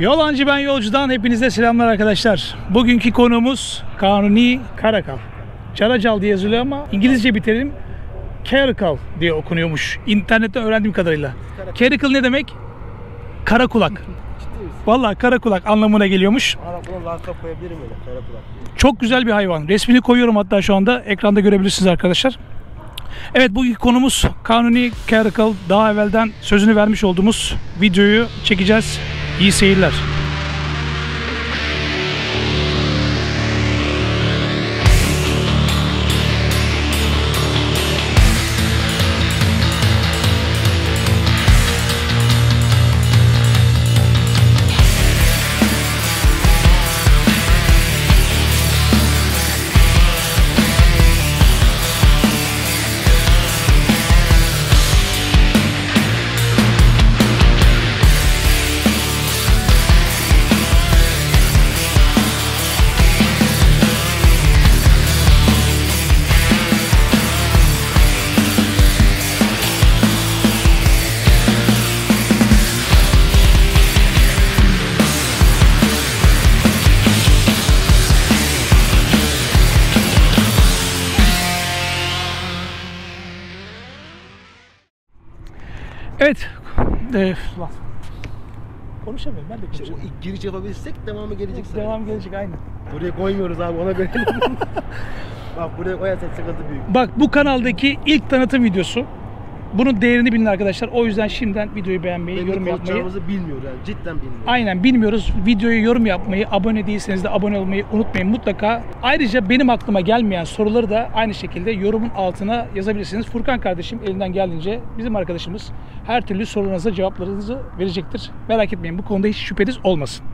Yol Hancı Ben Yolcu'dan hepinize selamlar arkadaşlar. Bugünkü konuğumuz Kanuni Caracal. Caracal diye yazılıyor ama İngilizce bir terim Caracal diye okunuyormuş. İnternetten öğrendiğim kadarıyla. Caracal ne demek? Kara kulak. Vallahi kara kulak anlamına geliyormuş. Çok güzel bir hayvan. Resmini koyuyorum hatta şu anda. Ekranda görebilirsiniz arkadaşlar. Evet, bugünkü konumuz Kanuni Caracal. Daha evvelden sözünü vermiş olduğumuz videoyu çekeceğiz. İyi seyirler. Evet. Konuşamıyorum, ben de konuşamıyorum. İlk giriş yapabilsek devamı gelecek sana. Devam gelecek, aynı. Buraya koymuyoruz abi, ona göre. Bak buraya koyarsak sıkıntı büyük. Bak, bu kanaldaki ilk tanıtım videosu. Bunun değerini bilin arkadaşlar. O yüzden şimdiden videoyu beğenmeyi, yorum yapmayı. Konuşacağımızı bilmiyoruz yani, cidden bilmiyoruz. Aynen, bilmiyoruz. Videoyu yorum yapmayı, abone değilseniz de abone olmayı unutmayın mutlaka. Ayrıca benim aklıma gelmeyen soruları da aynı şekilde yorumun altına yazabilirsiniz. Furkan kardeşim elinden geldiğince bizim arkadaşımız her türlü sorularınıza cevaplarınızı verecektir. Merak etmeyin, bu konuda hiç şüpheniz olmasın.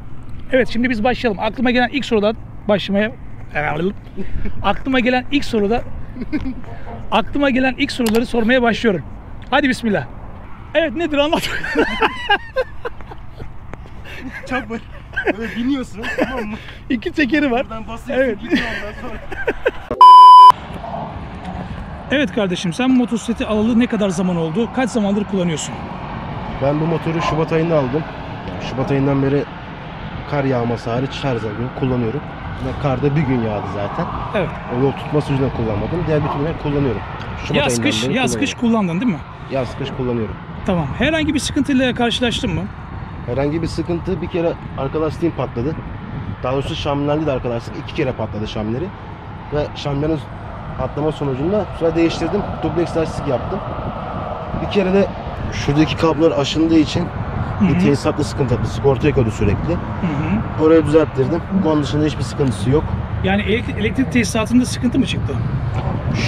Evet, şimdi biz başlayalım. Aklıma gelen ilk sorudan başlamaya... Aklıma gelen ilk soruları sormaya başlıyorum. Hadi bismillah. Evet, nedir anlat. Çok böyle, böyle biniyorsun, tamam mı? İki tekeri var. Buradan basıyorsun, evet. Gidiyor ondan sonra. Evet kardeşim, sen motosikleti alalı ne kadar zaman oldu? Kaç zamandır kullanıyorsun? Ben bu motoru Şubat ayında aldım. Şubat ayından beri kar yağması hariç her zaman kullanıyorum. Karda bir gün yağdı zaten. Evet. O yol tutması yüzünden kullanmadım. Diğer bütünler kullanıyorum. Şubat yaz kış kullandın değil mi? Yaz kış kullanıyorum. Tamam. Herhangi bir sıkıntıyla karşılaştın mı? Herhangi bir sıkıntı, bir kere arka lastiğim patladı. Daha doğrusu şamlerli de arka lastik 2 kere patladı şamleri. Ve şamlerin patlama sonucunda sonra değiştirdim. Dubleks lastik yaptım. Bir kere de şuradaki kablolar aşındığı için bir tesisatlı sıkıntı, sigorta yakaladı sürekli. Orayı düzelttirdim. Onun dışında hiçbir sıkıntısı yok. Yani elektrik tesisatında sıkıntı mı çıktı?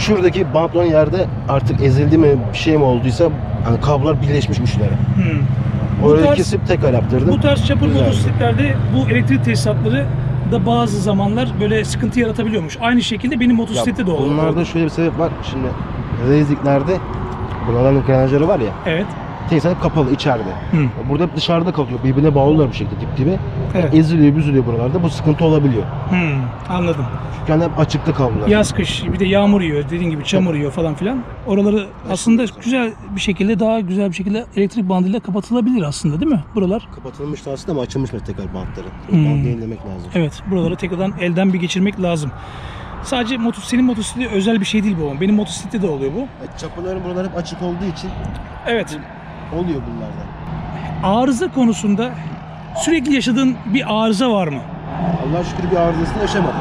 Şuradaki bantlan yerde artık ezildi mi, bir şey mi olduysa yani kablolar birleşmiş uçlara. Orayı kesip tekrar yaptırdım. Bu tarz çapır motosikletlerde bu elektrik tesisatları da bazı zamanlar böyle sıkıntı yaratabiliyormuş. Aynı şekilde benim motosiklette de oldu. Bunlarda şöyle bir sebep var. Şimdi reziklerde bunların krenajları var ya. Evet. Tesisat kapalı içeride. Burada hep dışarıda kalıyor. Birbirine bağlılar bir şekilde dip dibe. Evet. Eziliyor, büzülüyor buralarda. Bu sıkıntı olabiliyor. Anladım. Çünkü yani hep açıkta kablolar. Yaz kış bir de yağmur yiyor, dediğin gibi çamur yiyor falan filan. Oraları aslında güzel bir şekilde, daha güzel bir şekilde elektrik bandıyla kapatılabilir aslında, değil mi? Buralar kapatılmıştı aslında ama açılmış tekrar bantları. Bandı yenilemek lazım. Evet, buraları tekrardan elden bir geçirmek lazım. Sadece senin motosiklete özel bir şey değil bu. Benim motosiklette de oluyor bu. Çapıların buralar hep açık olduğu için. Evet. Oluyor bunlarda. Arıza konusunda sürekli yaşadığın bir arıza var mı? Allah'a şükür bir arızasını yaşamadım.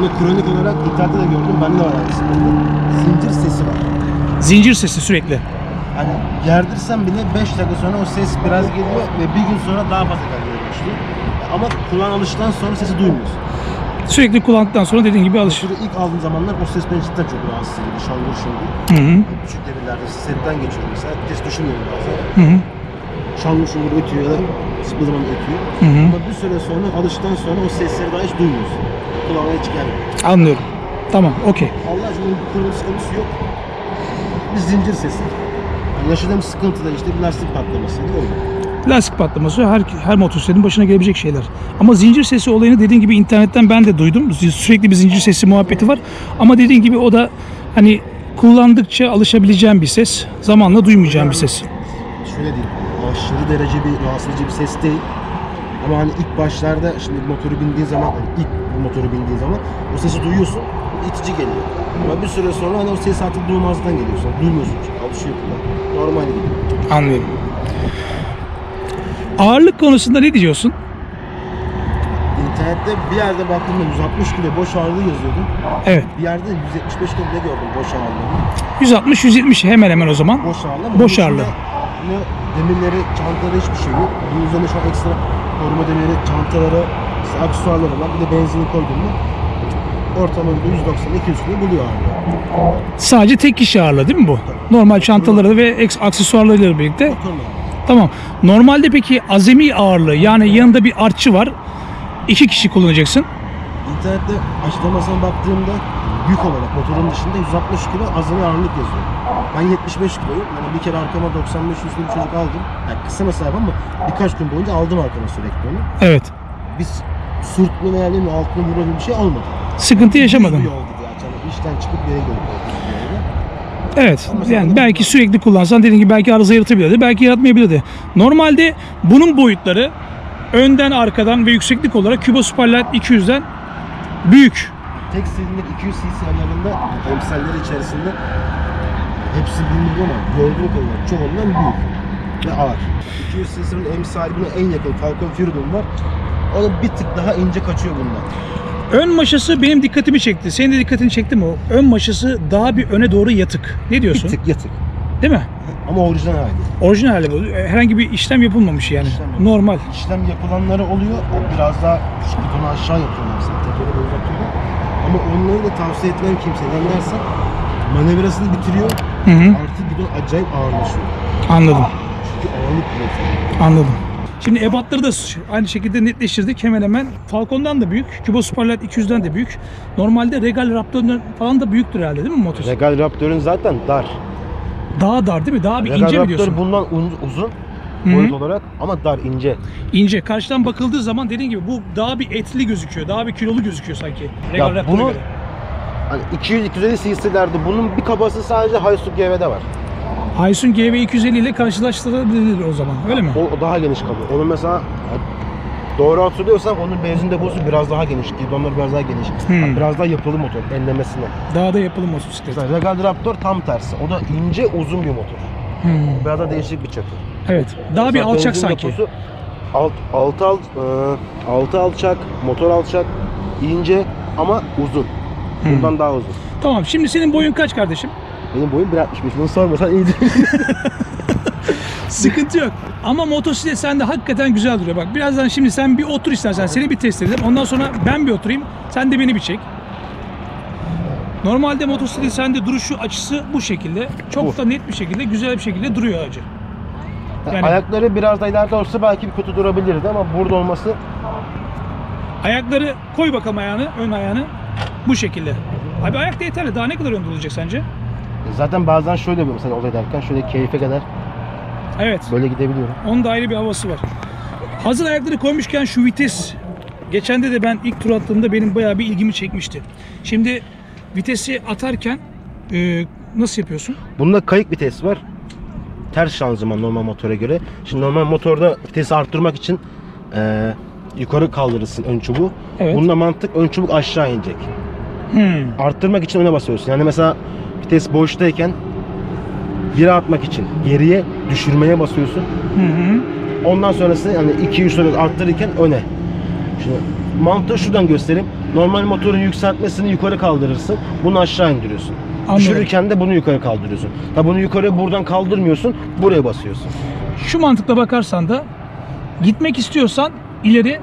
Bunu kronik olarak internette de gördüm. Bende de var arızası. Zincir sesi var. Zincir sesi sürekli. Hani gerdirsem bile 5 dakika sonra o ses biraz geliyor ve bir gün sonra daha fazla geliyor. Ama kulağın alıştıktan sonra sesi duymuyorsun. Sürekli kullandıktan sonra dediğin gibi alışır. İlk aldığım zamanlar o ses beni cidden çok rahatsız ediyordu. Şangur şungur. Küçük devirlerde setten geçiyorum mesela. Ses düşünmüyorum bazen. Şangur şungur ötüyor ya da sıkı zaman ötüyor. Ama bir süre sonra alıştıktan sonra o sesleri daha hiç duymuyorsun. Kulağına hiç gelmiyor. Anlıyorum. Tamam, okey. Allah aşkına bir kurulun sıkıntısı yok. Bir zincir sesi. Yani yaşadığım sıkıntı da işte bir lastik patlaması. Lastik patlaması her motosikletin başına gelebilecek şeyler. Ama zincir sesi olayını dediğin gibi internetten ben de duydum. Sürekli bir zincir sesi muhabbeti var. Ama dediğin gibi o da hani kullandıkça alışabileceğim bir ses. Zamanla duymayacağım bir ses. Şöyle diyeyim, aşırı derece bir rahatsız edici bir ses değil. Ama hani ilk başlarda şimdi motoru bindiğin zaman, o sesi duyuyorsun, itici geliyor. Ama bir süre sonra hani o ses artık duymazdan geliyorsun. Duymuyorsun çünkü alışıyor buna. Normal geliyor. Anlıyorum. Ağırlık konusunda ne diyorsun? İnternette bir yerde baktığımda 160 kilo boş ağırlığı yazıyordu. Evet. Bir yerde 175 kilo ne gördüm boş ağırlığı. 160-170 hemen hemen o zaman. Boş ağırlığı. Boş ağırlığı. Demirleri, çantalara hiçbir şey yok. Bu yüzden şu an ekstra koruma demirleri, çantalara, aksesuarlara var. Bir de benzini koydum mu ortalama 190-200 kilo buluyor ağırlığı. Sadece tek kişi ağırlığı değil mi bu? Tabii. Normal çantaları ve aksesuarlarıyla birlikte. Tamam. Normalde peki azami ağırlığı, yani yanında bir artçı var, 2 kişi kullanacaksın. İnternette açıklamasına baktığımda yük olarak motorun dışında 160 kilo azami ağırlık yazıyor. Ben 75 kiloyum. Yani bir kere arkama 95 üstünü bir çocuk aldım. Yani kısa mesafe ama birkaç gün boyunca aldım arkama sürekli onu. Evet. Biz sürtme veya yani altına vurma bir şey olmadı. Sıkıntı yaşamadım. Bir oldu yani. İşten çıkıp yere geldim. Evet, yani belki sürekli kullansan dediğin gibi belki arıza yaratabilirdi, belki yaratmayabilirdi. Normalde bunun boyutları önden, arkadan ve yükseklik olarak Kuba Superlight 200'den büyük. Tek silindir 200 cc alanında emsaller içerisinde hepsi bilinir ama gördüğüm kadarıyla çoğundan büyük ve ağır. 200 cc'nin emsali buna en yakın Falcon Fury'den var. Onun bir tık daha ince kaçıyor bundan. Ön maşası benim dikkatimi çekti. Senin de dikkatini çekti mi o? Ön maşası daha bir öne doğru yatık. Ne diyorsun? Bir tık yatık. Değil mi? Ama orijinal hali. Orijinal hali bu. Herhangi bir işlem yapılmamış yani. İşlem normal. İşlem yapılanları oluyor. O biraz daha küçük bir tonu aşağı yapıyorlar. Tekeri böyle uzatıyorlar. Ama onları da tavsiye etmem kimseye. Dersen manevrasını bitiriyor. Hı hı. Artı bidon acayip ağırlaşıyor. Anladım. Çünkü ağırlık bile. Anladım. Şimdi ebatları da aynı şekilde netleştirdik. Hemen hemen Falcon'dan da büyük, Kuba Superlight 200'den de büyük. Normalde Regal Raptor'un falan da büyüktür herhalde değil mi motor? Regal Raptor'un zaten dar. Daha dar değil mi? Daha bir Regal ince Raptor biliyorsun. Regal Raptor bundan uzun boyut olarak ama dar, ince. İnce. Karşıdan bakıldığı zaman dediğin gibi bu daha bir etli gözüküyor. Daha bir kilolu gözüküyor sanki Regal Raptor'a göre. Hani 200-250 cc'lerde bunun bir kabası sadece Hyosung GV'de var. Hyosung GV 250 ile karşılaştırılabilir o zaman, öyle mi? O daha geniş kalıyor. Onun mesela doğru hatırlıyorsam onun benzin deposu biraz daha geniş, gidonlar biraz daha geniş. Yani biraz daha yapılı motor, enlemesine. Daha da yapılı motor bisiklet. İşte Regal Raptor tam tersi. O da ince, uzun bir motor. Biraz da değişik bir çapı. Evet. Daha mesela bir alçak sanki. Deposu, altı alçak, motor alçak, ince ama uzun. Bundan daha uzun. Tamam. Şimdi senin boyun kaç kardeşim? Benim boyum 1.65, bunu sormasan iyi değil. Sıkıntı yok. Ama motosiklet sende hakikaten güzel duruyor. Bak birazdan şimdi sen bir otur istersen, seni bir test edelim. Ondan sonra ben bir oturayım, sen de beni bir çek. Normalde motosiklet sende duruşu, açısı bu şekilde. Çok da net bir şekilde, güzel bir şekilde duruyor acı. Yani ayakları biraz da ileride olsa belki bir kötü durabilirdi ama burada olması... Ayakları koy bakalım, ayağını, ön ayağını. Bu şekilde. Abi ayak da yeterli, daha ne kadar ön durulacak sence? Zaten bazen şöyle yapıyorum mesela olay derken, şöyle keyfe kadar evet, böyle gidebiliyorum. Onun da ayrı bir havası var. Hazır ayakları koymuşken şu vites, geçen de ben ilk tur attığımda benim bayağı bir ilgimi çekmişti. Şimdi vitesi atarken nasıl yapıyorsun? Bunda kayık vites var. Ters şanzıman normal motora göre. Şimdi normal motorda vitesi arttırmak için yukarı kaldırırsın ön çubuğu. Evet. Bunda mantık ön çubuk aşağı inecek. Arttırmak için öne basıyorsun. Yani mesela vites boştayken geri atmak için geriye düşürmeye basıyorsun. Ondan sonrası yani 2-3 arttırırken öne. Şimdi mantığı şuradan göstereyim. Normal motorun yükseltmesini yukarı kaldırırsın. Bunu aşağı indiriyorsun. Anladım. Düşürürken de bunu yukarı kaldırıyorsun. Tabi bunu yukarı buradan kaldırmıyorsun. Buraya basıyorsun. Şu mantıkla bakarsan da gitmek istiyorsan ileri,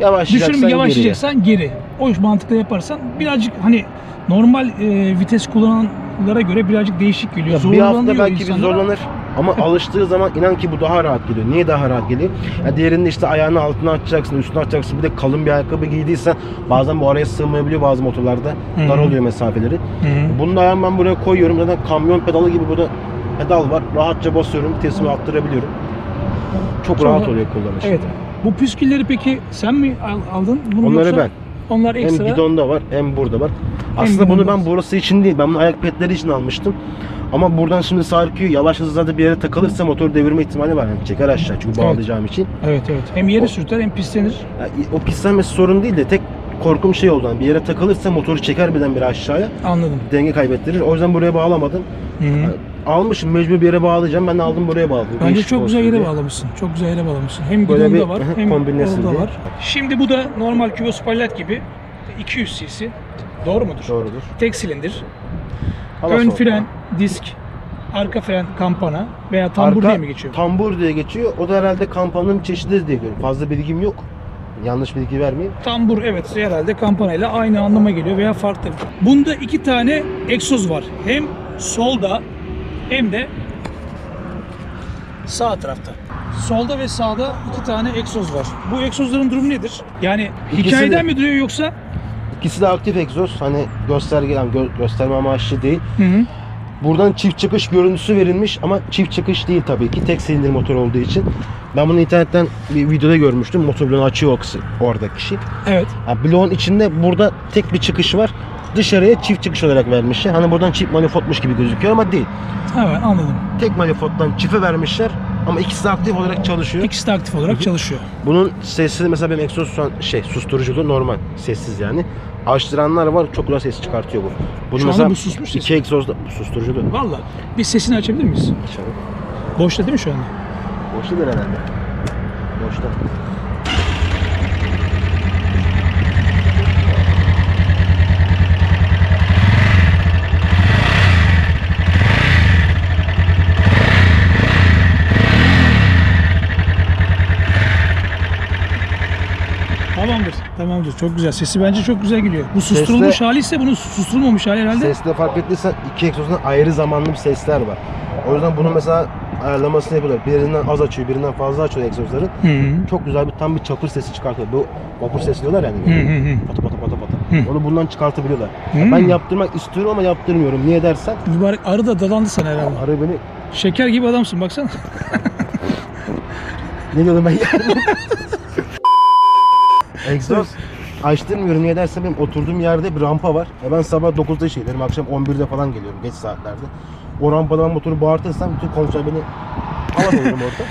yavaşlayacaksan geri. O mantıkla yaparsan birazcık hani normal vites kullananlara göre birazcık değişik geliyor. Ya bir hafta belki bir zorlanır ama alıştığı zaman inan ki bu daha rahat geliyor. Niye daha rahat geliyor? Ya diğerinde işte ayağını altına açacaksın, üstüne açacaksın. Bir de kalın bir ayakkabı giydiysen bazen bu araya sığmayabiliyor bazı motorlarda. Dar oluyor mesafeleri. Bunu da ayağımı ben buraya koyuyorum. Zaten kamyon pedalı gibi burada pedal var. Rahatça basıyorum, vitesimi arttırabiliyorum. Çok rahat oluyor kullanışı. Evet. Bu püskülleri peki sen mi aldın? Onları ben. Onlar ekstra. Hem gidonda var hem burada var. Aslında bunu ben burası için değil, ben bunu ayak petleri için almıştım. Ama buradan şimdi sarkıyor. Yavaş hızlarda bir yere takılırsa motor devirme ihtimali var. Yani çeker aşağı çünkü bağlayacağım için. Evet evet. Hem yeri sürter hem pislenir. Yani o pislenmesi sorun değil de tek korkum şey oldu. Yani bir yere takılırsa motoru çeker birdenbire aşağıya. Anladım. Denge kaybettirir. O yüzden buraya bağlamadım. Hı -hı. Almışım, mecbur bir yere bağlayacağım. Ben de aldım buraya bağladım. Bence çok güzel yere bağlamışsın. Çok güzel yere bağlamışsın. Hem gidonda bir var hem orada var. Şimdi bu da normal Kuba Superlight gibi 200 cc. Doğru mudur? Doğrudur. Tek silindir. Ön fren, disk, arka fren, kampana veya tambur arka, diye mi geçiyor? Tambur diye geçiyor. O da herhalde kampananın çeşididir diye görüyorum. Fazla bilgim yok. Yanlış bilgi vermeyeyim. Tambur evet herhalde kampanayla aynı anlama geliyor veya farklı. Bunda iki tane egzoz var. Hem solda hem de sağ tarafta. Solda ve sağda iki tane egzoz var. Bu egzozların durumu nedir? Yani hikayeden mi duruyor yoksa? İkisi de aktif egzoz, hani gösterme amaçlı değil. Hı hı. Buradan çift çıkış görüntüsü verilmiş ama çift çıkış değil tabii ki, tek silindir motor olduğu için. Ben bunu internetten bir videoda görmüştüm, motobloğunu açıyor oradaki kişi. Evet. Yani bloğun içinde burada tek bir çıkış var, dışarıya çift çıkış olarak vermişler. Hani buradan çift manifoldmuş gibi gözüküyor ama değil. Evet anladım. Tek manifolddan çife vermişler. Ama ikisi de aktif olarak çalışıyor. İkisi de aktif olarak çalışıyor. Bunun sessiz mesela benim egzoz susturuculuğu normal sessiz yani. Açtıranlar var çok güzel ses çıkartıyor bu. Bunun şu mesela bu susmuş iki egzozda susturuculuğu. Valla bir sesini açabilir miyiz? Açalım. Boşta değil mi şu anda? Boştadır herhalde. Boşta. Tamamdır. Çok güzel. Sesi bence çok güzel geliyor. Bu susturulmuş hali ise bunun susturulmamış hali herhalde. Sesle fark ettiysen iki egzozdan ayrı zamanlı bir sesler var. O yüzden bunun mesela ayarlamasını yapıyorlar. Birinden az açıyor, birinden fazla açıyor egzozları. Çok güzel bir tam bir çapır sesi çıkartıyor. Bu vapur sesi diyorlar yani. Pata pata pata pata. Onu bundan çıkartabiliyorlar. Yani ben yaptırmak istiyorum ama yaptırmıyorum. Niye dersen? Mübarek arı da dadandı sana herhalde. Arı beni... Şeker gibi adamsın baksana. Ne diyordum ben yani? Egzoz açtırmıyorum niye dersen benim oturduğum yerde bir rampa var. Ben sabah 9'da işe giderim, akşam 11'de falan geliyorum geç saatlerde. O rampadan motoru bağırtırsam bütün komşular beni alamıyorum orada.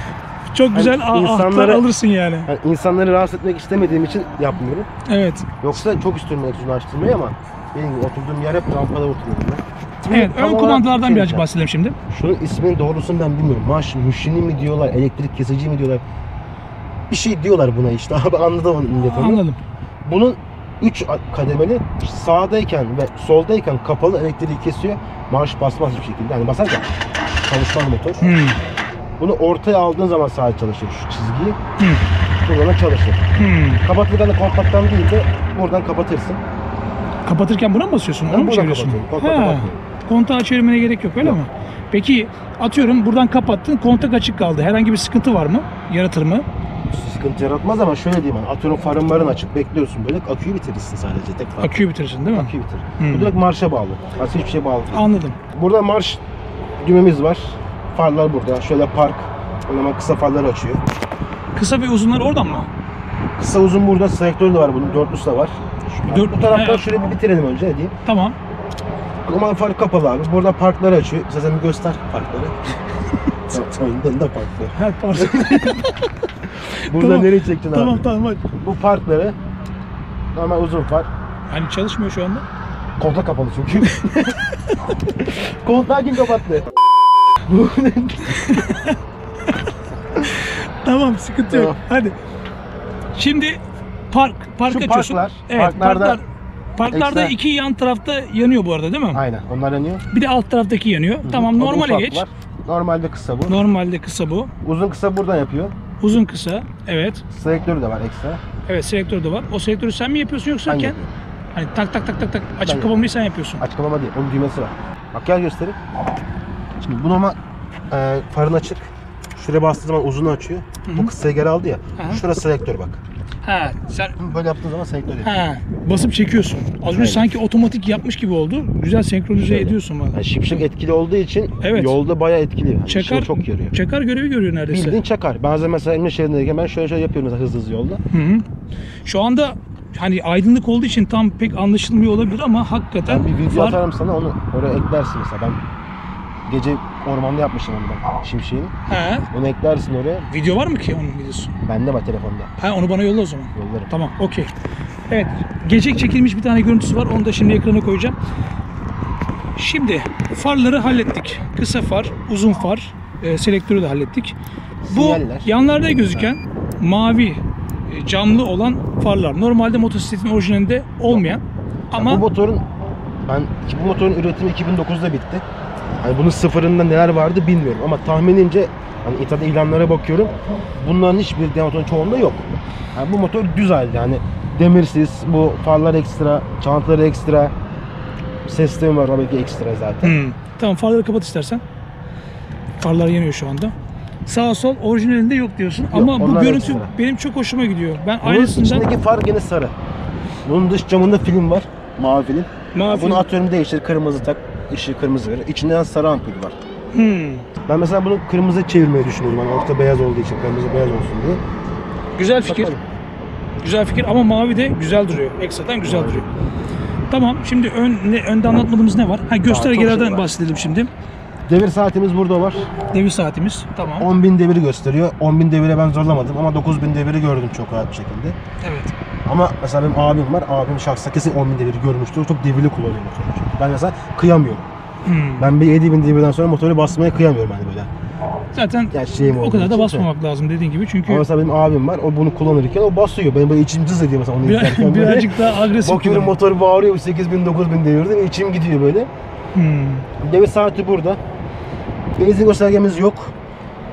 Çok güzel yani insanları alırsın yani. Yani. İnsanları rahatsız etmek istemediğim için yapmıyorum. Evet. Yoksa çok istiyorum egzozu açtırmayı ama benim oturduğum yer hep rampada oturuyorum ben. Şimdi evet, ön kumandalardan birazcık bahsedelim şimdi. Şunun isminin doğrusunu ben bilmiyorum. Müşini mi diyorlar, elektrik kesici mi diyorlar? Bir şey diyorlar buna işte abi, anladım onu. Anladım. Bunun 3 kademeli sağdayken ve soldayken kapalı elektriği kesiyor. Marş basmaz bir şekilde. Yani basarken çalışmaz motor. Bunu ortaya aldığın zaman sadece çalışır şu çizgiyi. Buradan çalışır. Kapatırken de kontaktan değil de buradan kapatırsın. Kapatırken buna mı basıyorsun? Onu mu çeviriyorsun? Kontağı çevirmene gerek yok öyle mi? Peki atıyorum buradan kapattın, kontak açık kaldı. Herhangi bir sıkıntı var mı? Yaratır mı? Sıkıntı yaratmaz ama şöyle diyeyim, atıyorum farın varın açık bekliyorsun böyle aküyü bitirirsin sadece tek fark. Aküyü bitirirsin değil mi? Aküyü bitirir. Bu direkt marşa bağlı. Aslında hiçbir şey bağlı değil. Anladım. Burada marş düğmemiz var. Farlar burada. Şöyle park. O zaman kısa farlar açıyor. Kısa ve uzunlar oradan mı? Kısa uzun burada. Selektör de var bunun. Dörtlüsü de var. Bu taraftan şöyle bir bitirelim önce ne diyeyim. Tamam. Ama farı kapalı abi. Burada parkları açıyor. Sen bir göster parkları. Ondan da parklar. Her park. Burada tamam. Nereye çektin tamam, abi? Tamam. Bu parkları normal uzun far. Hani çalışmıyor şu anda? Kontak kapalı çünkü. Kontağı kim kapattı? Tamam sıkıntı yok. Hadi. Şimdi park açıyorsun. Parklar, evet, parklarda iki yan tarafta yanıyor bu arada değil mi? Aynen onlar yanıyor. Bir de alt taraftaki yanıyor. Hı-hı. Tamam normale geç. Var. Normalde kısa bu. Normalde kısa bu. Uzun kısa buradan yapıyor. Uzun kısa, evet. Selektörü de var ekstra. Evet, selektörü de var. O selektörü sen mi yapıyorsun yoksa kendi? Hani tak tak açıp kapamayı sen yapıyorsun. Açık kapama değil, onun düğmesi var. Bak gel göstereyim. Şimdi bunu ama farın açık. Şuraya bastığı zaman uzunu açıyor. Hı-hı. Bu kısayı geri aldı ya. Aha. Şurası selektör bak. Ha, sen böyle yaptığın zaman selektör yapıyor. Ha, basıp çekiyorsun. Az önce sanki otomatik yapmış gibi oldu. Güzel senkronize ediyorsun bana. Yani şipşak etkili olduğu için yolda bayağı etkili. Yani çakar, çok yarıyor. Çakar görevi görüyor neredeyse. Bildiğin çakar. Bazen mesela emniyet şeridindeyken ben şöyle yapıyorum hızlı yolda. Hı hı. Şu anda hani aydınlık olduğu için tam pek anlaşılmıyor olabilir ama hakikaten yani bir video atarım sana, onu oraya eklersin mesela. Ben gece ormanda yapmıştım onu ben, şimşeğini. He. Onu eklersin oraya. Video var mı ki onun videosu? Bende var telefonda. Ha, onu bana yolla o zaman. Yollarım. Tamam, okey. Evet, gece çekilmiş bir tane görüntüsü var. Onu da şimdi ekrana koyacağım. Şimdi farları hallettik. Kısa far, uzun far, selektörü de hallettik. Bu sinyaller, yanlarda gözüken mavi camlı olan farlar. Normalde motosikletin orijinalinde olmayan ama... Yani bu motorun üretimi 2009'da bitti. Yani bunun sıfırında neler vardı bilmiyorum ama tahminince hani İTA'da ilanlara bakıyorum. Bunların hiçbir demotonun çoğunda yok. Yani bu motor düz halde, yani demirsiz, bu farlar ekstra, çantaları ekstra, ses sistemi var tabii ki ekstra zaten. Tamam, farları kapat istersen. Farlar yanıyor şu anda. Sağ sol orijinalinde yok diyorsun yok, ama bu görüntü ekstra benim çok hoşuma gidiyor. Ben aynısından... İçindeki far gene sarı. Bunun dış camında film var, mavi film. Mavi. Bunu atıyorum değiştir, kırmızı tak, ışığı kırmızı verir. İçinden sarı ampul var. Ben mesela bunu kırmızı çevirmeyi düşünüyorum. Yani orta beyaz olduğu için kırmızı beyaz olsun diye. Güzel fikir. Bakalım. Güzel fikir ama mavi de güzel duruyor. Ekstradan güzel duruyor. Tamam, şimdi önde anlatmadığımız ne var? Ha, göstergelerden bahsedelim şimdi. Devir saatimiz burada var. Devir saatimiz, tamam. 10.000 deviri gösteriyor. 10.000 devire ben zorlamadım ama 9.000 deviri gördüm çok rahat bir şekilde. Evet. Ama mesela benim abim var. Abim şahsa kesin 10.000 deviri görmüştür. Çok devirli kullanıyor motoru. Ben mesela kıyamıyorum. Ben bir 7.000 devirden sonra motoru basmaya kıyamıyorum hani böyle. Zaten yani o kadar da basmamak lazım dediğin gibi çünkü... Ama mesela benim abim var, o bunu kullanırken o basıyor. Benim böyle içim cız ediyor mesela onu izlerken böyle. Birazcık daha agresif. Bakıyorum motor bağırıyor, 8.000-9.000 devirden içim gidiyor böyle. Devir saati burada. Benzin göstergemiz yok.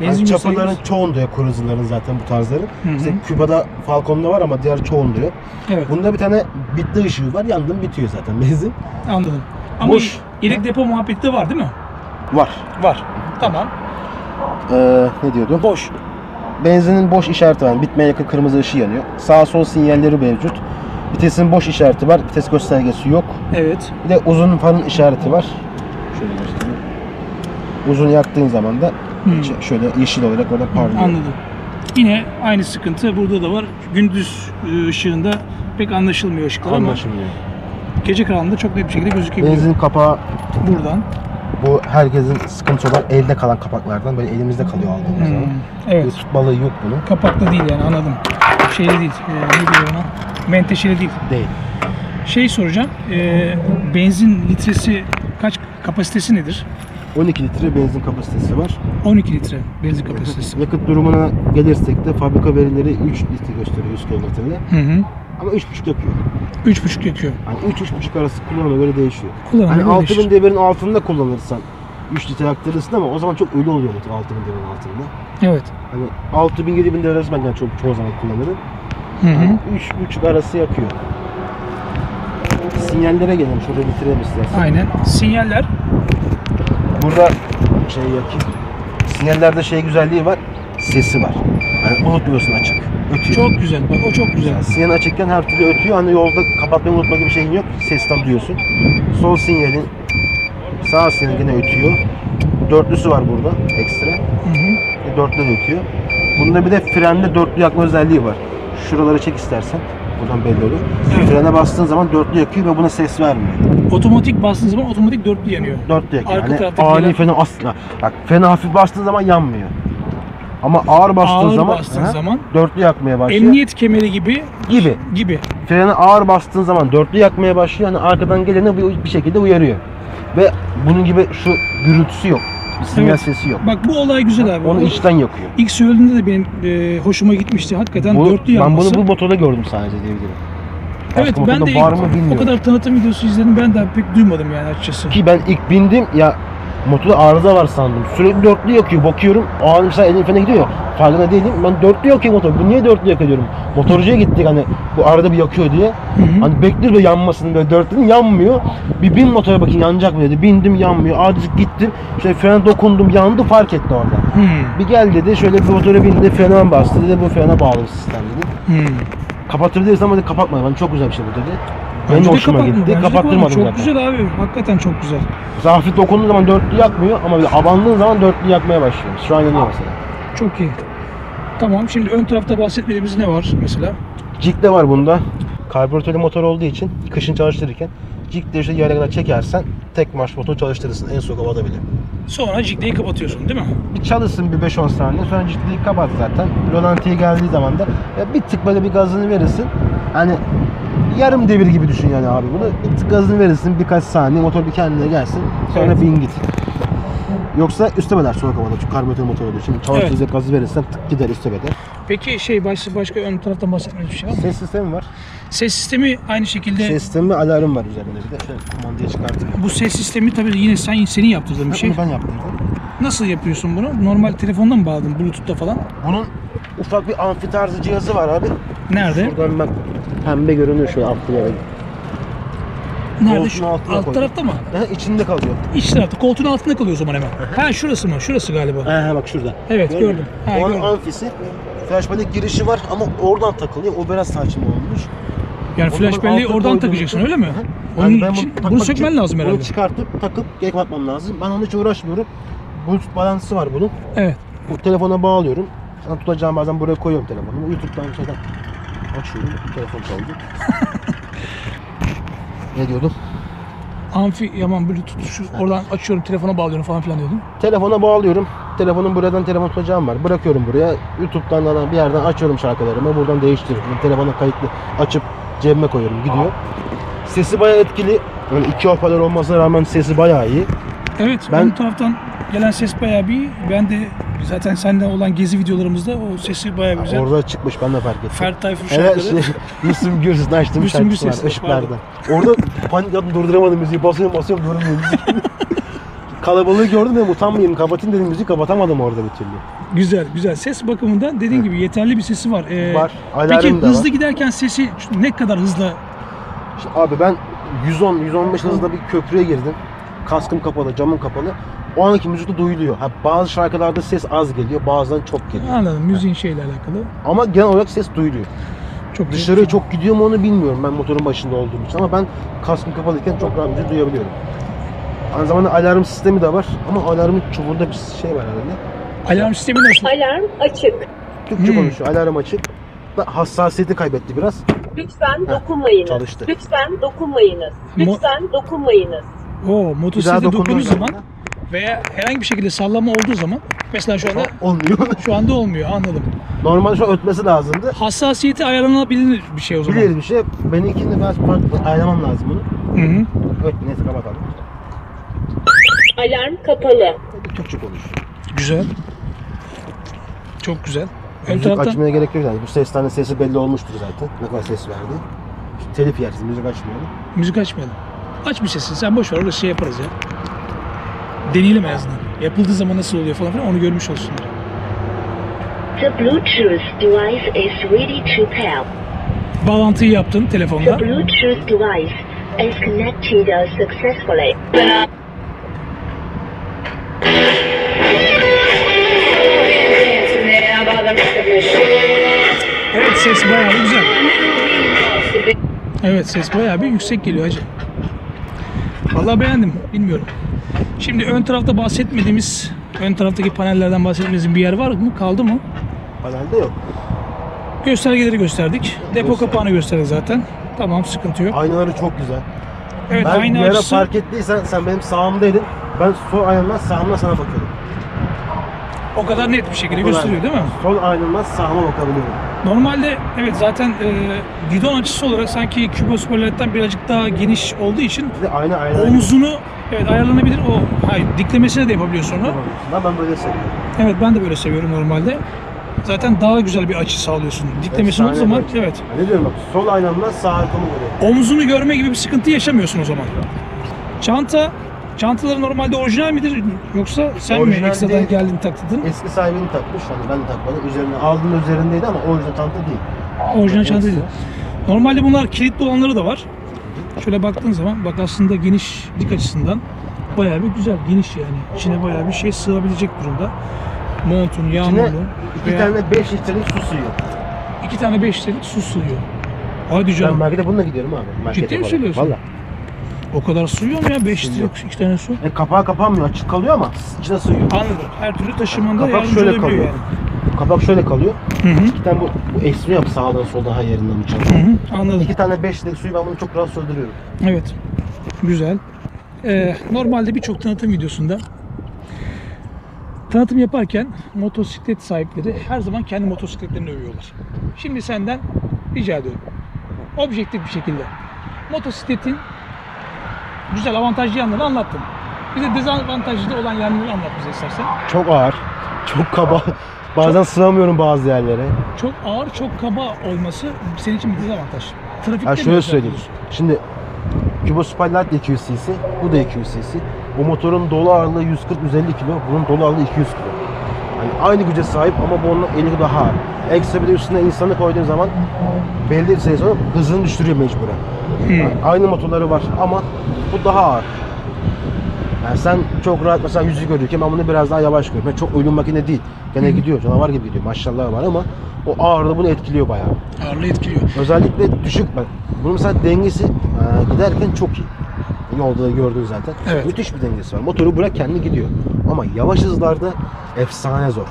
Yani çapaların çoğunda yok, cruiser'ların zaten bu tarzları. İşte Küba'da, Falcon'da var ama diğer çoğunda yok. Evet. Bunda bir tane bitti ışığı var, yandım bitiyor zaten benzin. Anladım. Ama yedek depo muhabbeti de var değil mi? Var. Var. Tamam. Ne diyordum? Boş. Benzinin boş işareti var. Bitmeye yakın kırmızı ışığı yanıyor. Sağ sol sinyalleri mevcut. Vitesin boş işareti var. Vites göstergesi yok. Evet. Bir de uzun farın işareti var. Şöyle göstereyim. Uzun yaktığın zaman da şöyle yeşil olarak orada parlıyor. Anladım. Yine aynı sıkıntı burada da var. Gündüz ışığında pek anlaşılmıyor ışıklar ama gece karanlığında çok net bir şekilde gözükebiliyor. Benzin kapağı buradan. Bu herkesin sıkıntısı olan elde kalan kapaklardan, böyle elimizde kalıyor aldığımız zaman. Evet. Bir tutmalığı yok bunun. Kapakta değil yani, anladım. Şeyle değil, ne diyor ona? Menteşeli değil. Değil. Şey soracağım, benzin litresi kaç, kapasitesi nedir? 12 litre benzin kapasitesi var. 12 litre benzin kapasitesi. Yakıt durumuna gelirsek de fabrika verileri 3 litre gösteriyor 100 kilometrede. Ama 3.5 yakıyor. 3.5 yakıyor. Yani 3-3.5 arası kullanıma göre değişiyor. Hani 6.000 devirin altında kullanırsan 3 litre yaktırırsın ama o zaman çok ölü oluyor motor 6.000 devirin altında. Evet. Hani 6.000-7.000 devir arası ben yani çoğu zaman kullanırım. Yani 3.5 arası yakıyor. Sinyallere gelelim, şurada bitirelim istersen. Aynen. Sinyaller. Burada şey yakayım. Sinyallerde şey güzelliği var, sesi var. Yani unutmuyorsun, açık ötüyor. Çok güzel, bak o çok güzel. Sinyal açıkken her türlü ötüyor, hani yolda kapatmayı unutma gibi bir şeyin yok. Sesten duyuyorsun. Sol sinyalin, sağ sinyal yine ötüyor. Dörtlüsü var burada ekstra. Dörtlü de ötüyor. Bunda bir de frende dörtlü yakma özelliği var. Şuraları çek istersen. Buradan belli olur. Evet. Frene bastığın zaman dörtlü yakıyor ve buna ses vermiyor. Otomatik bastığın zaman otomatik dörtlü yanıyor. Dörtlü yakıyor. Arka yani ani frene asla. Bak frene hafif bastığın zaman yanmıyor. Ama ağır bastığın zaman dörtlü yakmaya başlıyor. Emniyet kemeri gibi. Frene ağır bastığın zaman dörtlü yakmaya başlıyor. Yani arkadan geleni bir şekilde uyarıyor. Ve bunun gibi şu gürültüsü yok. Sinyal sesi yok. Bak bu olay güzel abi. Onu içten yakıyor. İlk söylediğinde de benim hoşuma gitmişti. Hakikaten dörtlü yakması. Ben bunu bu motorda gördüm sadece diyebilirim. Evet, ben de o kadar tanıtım videosu izledim. Ben de pek duymadım yani açıkçası. Ki ben ilk bindim ya, motorda arıza var sandım. Sürekli dörtlü yakıyor. Bakıyorum ağır mesela elin frene gidiyor. Farkında değilim. Ben dörtlü yakıyor motor. Bu niye dörtlü yakıyor diyorum. Motorcuya gittik hani bu arada bir yakıyor diye. Hani bekliyor da yanmasını böyle dörtlünün yanmıyor. Bir bin motora bakayım yanacak mı dedi. Bindim yanmıyor. Azıcık gittim. Şöyle frene dokundum yandı, fark etti orada. Bir gel dedi. Şöyle bir motora bindi. Frene bastı dedi. Bu frene bağlı sistem dedi. Kapatabiliriz ama kapatmadım. Hani çok güzel bir şey bu dedi. Benim hoşuma gitti. Kapattırmadım zaten. Çok güzel abi. Hakikaten çok güzel. Mesela hafif dokunduğun zaman dörtlü yakmıyor ama böyle abandığın zaman dörtlü yakmaya başlıyor. Şu an yanıyor mesela. Çok iyi. Tamam, şimdi ön tarafta bahsetmediğimiz ne var mesela? Cikle var bunda. Karbüratörlü motor olduğu için kışın çalıştırırken cikleyi işte yaylana çekersen tek marş motoru çalıştırırsın en soğuk havada bile. Sonra cikleyi kapatıyorsun değil mi? Bir çalışsın bir 5-10 saniye sonra cikleyi kapat zaten. Rolantiye geldiği zaman da bir tık böyle bir gazını verirsin. Hani yarım devir gibi düşün yani abi bunu. Bir tık gazını verirsin birkaç saniye motor bir kendine gelsin sonra evet. Bin git. Yoksa üste beder soğuk havada çünkü karbüratör motoru diyor. Şimdi çalıştırınca evet. Gazı verirsen tık gider üste beder. Peki başka ön taraftan bahsetmediğiniz bir şey var mı? Ses sistemi var. Ses sistemi aynı şekilde... Ses sistemi alarm var üzerinde bir de şöyle kumandaya çıkartıyor. Bu ses sistemi tabii yine senin yaptırdığın bir şey. Ben yaptım tabii. Nasıl yapıyorsun bunu? Normal telefondan mı bağladın? Bluetooth'ta falan? Bunun ufak bir amfi tarzı cihazı var abi. Nerede? Şuradan bak pembe görünüyor şöyle altı yere. Nerede? Şu alt tarafta mı? Ha, içinde kalıyor. İç tarafta. Koltuğun altında kalıyor o zaman hemen. Ha şurası mı? Şurası galiba. Ha bak şurada. Evet gördüm. Onun amfisi. Flash bellek girişi var ama oradan takılıyor. O biraz saçma olmuş. Yani flash belleği oradan takacaksın öyle mi? Hı. Onun yani için bunu sökmen lazım herhalde. Bunu çıkartıp takıp geri atmam lazım. Ben onun için uğraşmıyorum. Bluetooth bağlantısı var bunun. Evet. Bu telefona bağlıyorum. Sana tutacağım bazen buraya koyuyorum telefonumu. YouTube'dan şeyden açıyorum. Telefon çaldı. Ne diyordum? Amfi, yaman bluetooth şu oradan açıyorum, telefona bağlıyorum falan filan diyordum. Telefona bağlıyorum. Telefonun buradan telefon tutacağım var. Bırakıyorum buraya. YouTube'dan da bir yerden açıyorum şarkılarımı. Buradan değiştiriyorum. Telefona kayıtlı açıp cebime koyuyorum. Gidiyor. Sesi bayağı etkili. Böyle iki hoparlör olmasına rağmen sesi bayağı iyi. Evet, ben bu taraftan gelen ses bayağı iyi. Ben de zaten sende olan gezi videolarımızda o sesi bayağı güzel. Orada çıkmış, ben de fark ettim. Ferdi Tayfur şarkıları. Müslüm Gürses'in açtığım şarkısı var, ışıklarda. Orada panik yaptım, durduramadım müziği. Basıyorum, durmuyor müziği. Kalabalığı gördüm ve utanmayayım, kapatayım dedim müziği, kapatamadım orada bir türlü. Güzel, güzel. Ses bakımından dediğin gibi yeterli bir sesi var. Var, alarm peki hızlı var. Giderken sesi ne kadar hızlı? İşte abi ben 110-115 hızla bir köprüye girdim. Kaskım kapalı, camım kapalı. O anki müzikte duyuluyor. Ha, bazı şarkılarda ses az geliyor, bazen çok geliyor. Anladım, müziğin şeyle alakalı. Ama genel olarak ses duyuluyor. Çok dışarıya çok gidiyor mu onu bilmiyorum ben motorun başında olduğum için. Ama ben kaskım kapalıyken çok rahat müziği duyabiliyorum. Aynı zamanda alarm sistemi de var ama alarmın çubuğunda bir şey var herhalde. Alarm sistemi nasıl? Alarm açık. Türkçe konuşuyor, alarm açık. Hassasiyeti kaybetti biraz. Lütfen dokunmayınız. Çalıştı. Lütfen dokunmayınız. Lütfen dokunmayınız. Oo, motosiklete dokunduğu zaman veya herhangi bir şekilde sallama olduğu zaman mesela şu anda olmuyor. Şu anda olmuyor, anladım. Normalde şu an ötmesi lazımdı. Hassasiyeti ayarlanabilir bir şey o zaman. Biliriz bir şey. Benimkinde biraz ayarlamam lazım bunu. Hı-hı. Evet, neyse kapatalım. Alarm kapalı. Türkçe konuş. Güzel. Çok güzel. Müzik taraftan... açmaya gerek yok yani. Bu seslerin sesi belli olmuştur zaten. Ne kadar ses verdi. Telif yersiz, müzik açmayalım. Müzik açmayalım. Aç bir sesini sen boş ver, orada şey yaparız ya. Deneyelim en azından. Yapıldığı zaman nasıl oluyor falan filan onu görmüş olsunlar. The Bluetooth device is ready to pair. Bağlantıyı yaptın telefonla. The Bluetooth device is connected successfully. Evet, ses bayağı güzel. Evet, ses bayağı bir yüksek geliyor hacı. Vallahi beğendim, bilmiyorum. Şimdi ön tarafta bahsetmediğimiz, ön taraftaki panellerden bahsetmediğimiz bir yer var mı? Kaldı mı? Panelde yok. Göstergeleri gösterdik. Depo kapağını gösterdik zaten. Tamam, sıkıntı yok. Aynaları çok güzel. Evet, ben ayna açısı... Ben bir ara fark ettiysen sen benim sağımdaydın. Ben sol aynamdan sağımdan sana bakıyordum. O kadar net bir şekilde gösteriyor değil mi? Sol aynamdan sağıma bakabiliyorum. Normalde evet zaten gidon açısı olarak sanki Kuba Superlight'tan birazcık daha geniş olduğu için aynı omuzunu evet, ayarlanabilir. O diklemesine de yapabiliyorsun onu. Ben böyle seviyorum. Evet ben de böyle seviyorum normalde. Zaten daha güzel bir açı sağlıyorsun. Diklemesini evet, o zaman açı. Evet. Ne diyorum bak sol aynamdan sağ arkamı görüyorum. Omuzunu görme gibi bir sıkıntı yaşamıyorsun o zaman. Çantaları normalde orijinal midir yoksa sen orijinal mi ekstradan geldin taktırdın? Eski sahibini takmış, hani ben de takmadım. Üzerine aldığın üzerindeydi ama orijinal çanta değil. Orijinal çanta değil. Normalde bunlar kilitli olanları da var. Şöyle baktığın zaman bak aslında genişlik açısından bayağı bir güzel, geniş yani. İçine bayağı bir şey sığabilecek durumda. Montun, yağmurlu. İçine iki tane 5 litrelik su suyu. İki tane 5 litrelik su suyu. Hadi canım. Ben markete bununla gidiyorum abi. Markete ciddi mi söylüyorsun? Vallahi. O kadar suyuyor mu ya? 5 litre, 2 tane su. Kapağı kapanmıyor, açık kalıyor ama içine suyuyor. Anladım. Her türlü taşımanda yardımcı olabiliyor yani. Kapak şöyle kalıyor. İki tane bu esniyor sağdan soldan her yerinden uçan. Anladım. İki tane 5 litrelik suyu ben bunu çok rahat söndürüyorum. Evet. Güzel. Normalde birçok tanıtım videosunda tanıtım yaparken motosiklet sahipleri her zaman kendi motosikletlerini övüyorlar. Şimdi senden rica ediyorum. Objektif bir şekilde motosikletin güzel avantajlı yanlarını anlattın. Bize dezavantajlı olan yanlarını anlat bize istersen. Çok ağır, çok kaba. Bazen sığamıyorum bazı yerlere. Çok ağır, çok kaba olması senin için bir dezavantaj. Trafikte şöyle söyleyeyim. Şimdi Kuba Superlight 200 cc, bu da 200 cc. O motorun dolu ağırlığı 140-150 kilo, bunun dolu ağırlığı 200 kilo. Yani aynı güce sahip ama bu onun 50 daha ağır. Ekstra bir de üstüne insanı koyduğum zaman belli bir süre sonra hızını düşürüyor mecburen. Yani aynı motorları var ama bu daha ağır. Yani sen çok rahat mesela 100'ü görürken ben bunu biraz daha yavaş görüyorum. Yani çok uygun makine değil. Gene gidiyor, canavar gibi gidiyor. Maşallah var ama o ağırlığı bunu etkiliyor bayağı. Ağırlığı etkiliyor. Özellikle düşük ben. Bunun mesela dengesi giderken çok iyi. Yolda da gördünüz zaten. Evet. Müthiş bir dengesi var. Motoru bırak kendi gidiyor. Ama yavaş hızlarda efsane zor.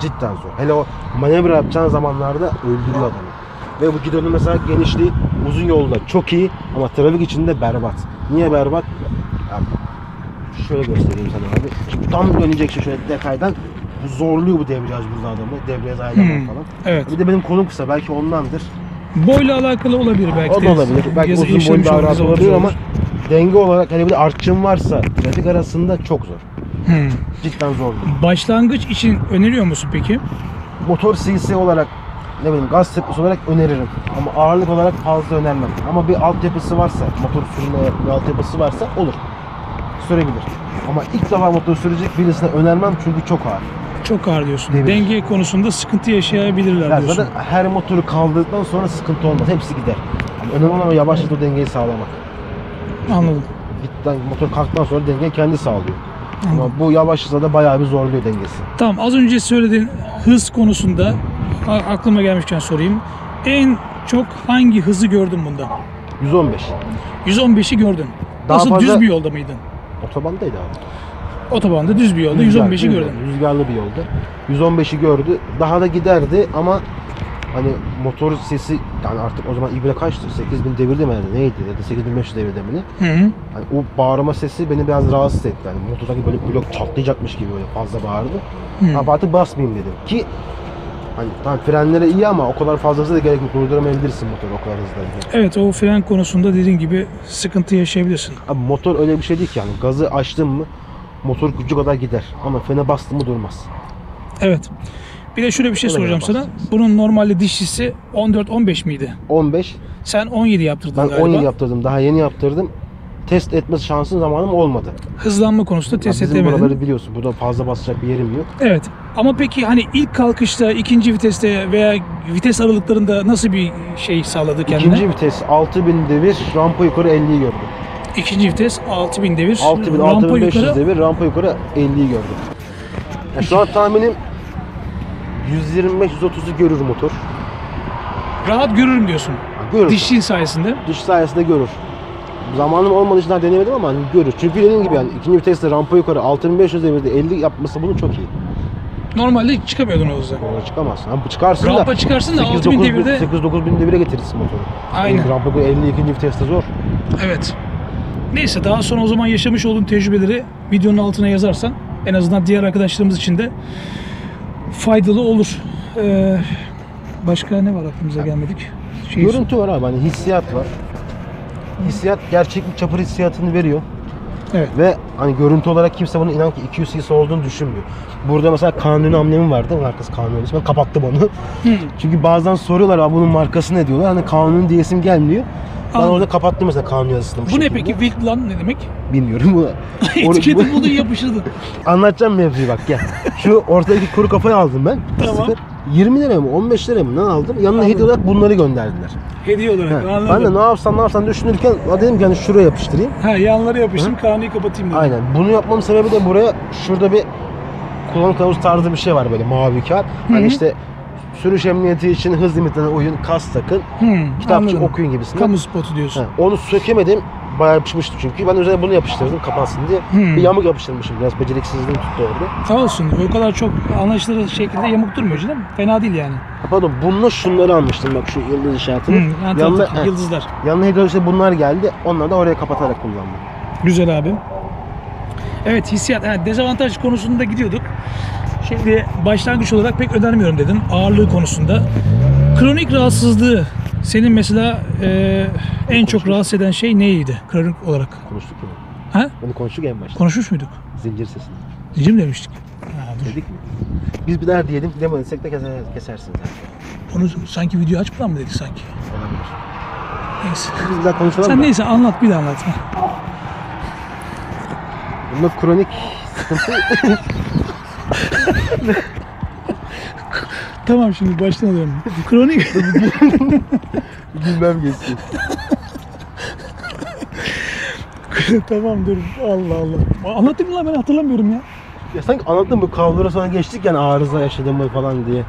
Cidden zor. Hele o manevra yapacağın zamanlarda öldürüyor adamı. Ve bu gidonun mesela genişliği uzun yolda çok iyi ama trafik içinde berbat. Niye berbat? Yani şöyle göstereyim sana abi. Şimdi tam dönecek şey şöyle detaydan. Zorluyor bu debriyaj burada adamı. Debriyaj ayarlamak falan. Evet. Bir de benim kolum kısa. Belki ondandır. Boyla alakalı olabilir belki. O da olabilir. Belki uzun boylu daha rahat olabilir ama denge olarak hani bir de artçım varsa trafik arasında çok zor. Cidden zor. Başlangıç için öneriyor musun peki? Motor cc olarak ne bileyim gaz tepkisi olarak öneririm. Ama ağırlık olarak fazla önermem. Ama bir altyapısı varsa, motor sürme bir altyapısı varsa olur. Sürebilir. Ama ilk defa motor sürecek birisine önermem çünkü çok ağır. Çok ağır diyorsun. Demir. Denge konusunda sıkıntı yaşayabilirler ya diyorsun. Zaten her motoru kaldırdıktan sonra sıkıntı olmaz. Hepsi gider. Yani önemli olan yavaş yavaş o dengeyi sağlamak. Anladım. Gitten motor kalktıktan sonra denge kendi sağlıyor. Anladım. Ama bu yavaş hızla da bayağı bir zorluyor dengesi. Tamam, az önce söylediğin hız konusunda aklıma gelmişken sorayım. En çok hangi hızı gördün bunda? 115. 115'i gördün. Nasıl fazla... düz bir yolda mıydın? Otobandaydı abi. Otobanda düz bir yolda 115'i gördüm. Rüzgarlı bir yolda. 115'i gördü. Daha da giderdi ama hani motor sesi yani artık o zaman ibre kaçtı? 8000 devirde mi? Yani neydi? 8500 devirde mi? Yani o bağırma sesi beni biraz rahatsız etti. Yani motordaki böyle blok çatlayacakmış gibi böyle fazla bağırdı. Ama artık basmayayım dedim ki hani tamam frenlere iyi ama o kadar fazla hızlı da gerek yok. Durduramayabilirsin motoru o kadar hızlı. Evet, o fren konusunda dediğin gibi sıkıntı yaşayabilirsin. Abi motor öyle bir şey değil ki yani. Gazı açtın mı motor gücü kadar gider ama frene bastın mı durmaz. Evet. Bir de şöyle bir şey öyle soracağım sana. Bunun normalde dişlisi 14-15 miydi? 15. Sen 17 yaptırdın ben galiba. Ben 17 yaptırdım. Daha yeni yaptırdım. Test etme şansın zamanım olmadı. Hızlanma konusunda test edemedim. Bizim buraları biliyorsun. Burada fazla basacak bir yerim yok. Evet. Ama peki hani ilk kalkışta, ikinci viteste veya vites aralıklarında nasıl bir şey sağladı kendine? İkinci vites 6000 devir, rampa yukarı 50'yi gördüm. İkinci vites 6000 devir, 6500 yukarı... devir, rampa yukarı 50'yi gördüm. Yani şu an tahminim 125-130'u görür motor. Rahat görürüm diyorsun. Görür. Dişin sayesinde. Diş sayesinde görür. Zamanım olmadığı için daha denemedim ama görür. Çünkü dediğim gibi yani ikinci viteste rampa yukarı 6500 devirde 50 yapması bunun çok iyi. Normalde hiç çıkamıyordun o yüzden. Ona çıkamazsın. Ama çıkarsın rampa da. Rampa çıkarsın da 8000 devirde. 8-9000 devire getirirsin motoru. Aynen. Rampa yukarı 52. viteste zor. Evet. Neyse daha sonra o zaman yaşamış olduğun tecrübeleri videonun altına yazarsan en azından diğer arkadaşlarımız için de faydalı olur. Başka ne var aklımıza gelmedik? Görüntü var abi. Hani hissiyat var. Hissiyat gerçek bir çapır hissiyatını veriyor. Evet. Ve hani görüntü olarak kimse bunu inan ki 200 cc olduğunu düşünmüyor. Burada mesela Kanuni amblemi vardı. Onun arkası Kanuni. Ben kapattım onu. Çünkü bazen soruyorlar bunun markası ne diyorlar. Hani Kanuni diyesim gelmiyor. Ben orada kapattım mesela Kanuni yazısını. Bu ne peki? Wild lan ne demek? Bilmiyorum. Etiketi buldun yapıştırdın. Anlatacağım mevzuyu bak gel. Şu ortadaki kuru kafayı aldım ben. Tamam. 20 lira mı 15 lira mı ne aldım? Yanına anladım. Hediye olarak bunları gönderdiler. Hediye olarak anladım. Ben de ne yapsam düşünürken dedim ki hani şuraya yapıştırayım. Ha yanlara yapıştım Kanunu'yu kapatayım dedim. Aynen. Bunu yapmamın sebebi de buraya şurada bir kullanım kılavuzu tarzı bir şey var böyle mavi kağıt. Hani işte sürüş emniyeti için hız limitlerine uyun, kas takın, kitapçı okuyun gibisinden. Kamu spotu diyorsun. Ha, onu sökemedim. bayağı yapışmıştı çünkü. Ben üzerine bunu yapıştırdım kapansın diye. Bir yamuk yapıştırmışım, biraz beceriksizliğim tuttu orada. Sağ olsun, o kadar çok anlaşılır şekilde yamuk durmuyor canım. Fena değil yani. Pardon, bununla şunları almıştım bak, şu yıldız işaretini. Yanına yıldızlar. Yanına hidrolojide bunlar geldi. Onları da oraya kapatarak kullandım. Güzel abi. Evet, hissiyat. Yani dezavantaj konusunda gidiyorduk. Şimdi başlangıç olarak pek önermiyorum dedin ağırlığı konusunda. Kronik rahatsızlığı senin mesela en çok rahatsız eden şey neydi kronik olarak? Konuştuk mu? Ha? Bunu konuştuk en başta. Konuşmuş muyduk? Zincir sesini. Zincir mi demiştik? Ha, dedik mi? Biz bir daha diyelim, demediysek de kesersin zaten. Onu sanki video açmadan mı dedik sanki? Olabilir. Neyse. Biz bir daha konuşalım. Sen neyse anlat, bir daha anlatma. Bunda kronik sıkıntı... Tamam, şimdi baştan alıyorum. Kronik... Bilmem geçsin. Tamam, dur. Allah Allah. Anlatayım lan, ben hatırlamıyorum ya. Ya sanki anlattım, bu kavlara sonra geçtik yani, arıza yaşadım falan diye.